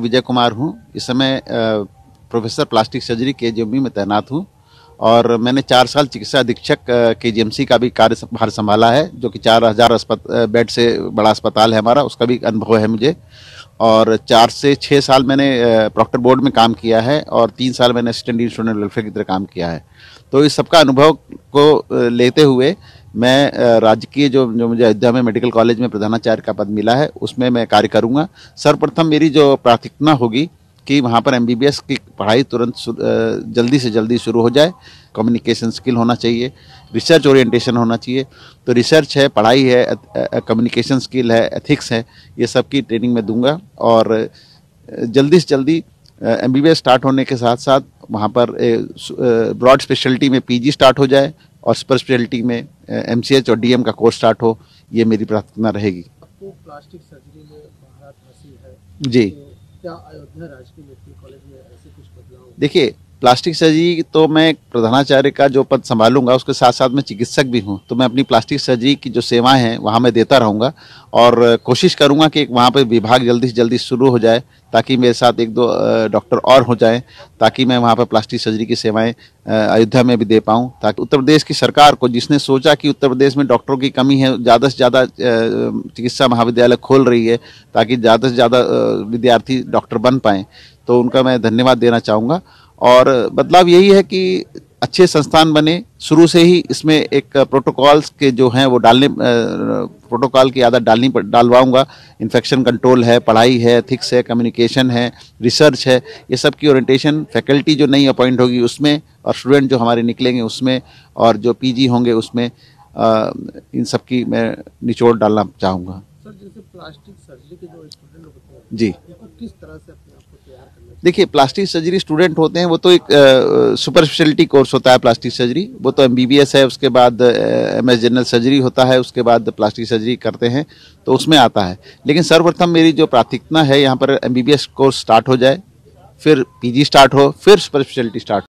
विजय कुमार हूं। इस समय प्रोफेसर प्लास्टिक सर्जरी के जी एम बी में तैनात हूं और मैंने 4 साल चिकित्सा अधीक्षक के जी एम सी का भी कार्यभार संभाला है, जो कि 4000 बेड से बड़ा अस्पताल है हमारा, उसका भी अनुभव है मुझे। और 4 से 6 साल मैंने प्रॉक्टर बोर्ड में काम किया है और 3 साल मैंने असिस्टेंट स्टूडेंट वेलफेयर की तरह काम किया है। तो इस सबका अनुभव को लेते हुए मैं राजकीय जो मुझे अयोध्या में मेडिकल कॉलेज में प्रधानाचार्य का पद मिला है, उसमें मैं कार्य करूंगा। सर्वप्रथम मेरी जो प्राथमिकता होगी कि वहाँ पर एमबीबीएस की पढ़ाई तुरंत जल्दी से जल्दी शुरू हो जाए। कम्युनिकेशन स्किल होना चाहिए, रिसर्च ओरिएंटेशन होना चाहिए। तो रिसर्च है, पढ़ाई है, कम्युनिकेशन स्किल है, एथिक्स है, ये सब की ट्रेनिंग मैं दूंगा। और जल्दी से जल्दी एमबीबीएस स्टार्ट होने के साथ साथ वहाँ पर ब्रॉड स्पेशलिटी में पीजी स्टार्ट हो जाए और सुपर स्पेशलिटी में एमसीएच और डीएम का कोर्स स्टार्ट हो, ये मेरी प्रार्थना रहेगी। आपको प्लास्टिक सर्जरी में महारत हासिल है जी, क्या अयोध्या राजकीय मेडिकल कॉलेज में ऐसे कुछ बदलाव? देखिए, प्लास्टिक सर्जरी तो मैं प्रधानाचार्य का जो पद संभालूंगा, उसके साथ साथ मैं चिकित्सक भी हूं, तो मैं अपनी प्लास्टिक सर्जरी की जो सेवाएं हैं वहां मैं देता रहूंगा और कोशिश करूंगा कि वहां पर विभाग जल्दी से जल्दी शुरू हो जाए, ताकि मेरे साथ 1-2 डॉक्टर और हो जाएं, ताकि मैं वहां पर प्लास्टिक सर्जरी की सेवाएं अयोध्या में भी दे पाऊं। ताकि उत्तर प्रदेश की सरकार को, जिसने सोचा कि उत्तर प्रदेश में डॉक्टरों की कमी है, ज़्यादा से ज़्यादा चिकित्सा महाविद्यालय खोल रही है ताकि ज़्यादा से ज़्यादा विद्यार्थी डॉक्टर बन पाएँ, तो उनका मैं धन्यवाद देना चाहूँगा। और बदलाव यही है कि अच्छे संस्थान बने, शुरू से ही इसमें एक प्रोटोकॉल्स के जो हैं वो प्रोटोकॉल की आदत डालवाऊंगा। इन्फेक्शन कंट्रोल है, पढ़ाई है, एथिक्स है, कम्युनिकेशन है, रिसर्च है, ये सब की ओरिएंटेशन। फैकल्टी जो नई अपॉइंट होगी उसमें, और स्टूडेंट जो हमारे निकलेंगे उसमें, और जो पीजी होंगे उसमें, इन सब की मैं निचोड़ डालना चाहूँगा। सर, जैसे प्लास्टिक सर्जरी के जो स्टूडेंट होते हैं जी, उनको किस तरह से अपने आप को तैयार करना? देखिए, प्लास्टिक सर्जरी स्टूडेंट होते हैं वो तो एक सुपर स्पेशलिटी कोर्स होता है प्लास्टिक सर्जरी, वो तो एमबीबीएस है, उसके बाद एमएस जनरल सर्जरी होता है, उसके बाद प्लास्टिक सर्जरी करते हैं, तो उसमें आता है। लेकिन सर्वप्रथम मेरी जो प्राथमिकता है, यहाँ पर एमबीबीएस कोर्स स्टार्ट हो जाए, फिर पीजी स्टार्ट हो, फिर सुपर स्पेशलिटी स्टार्ट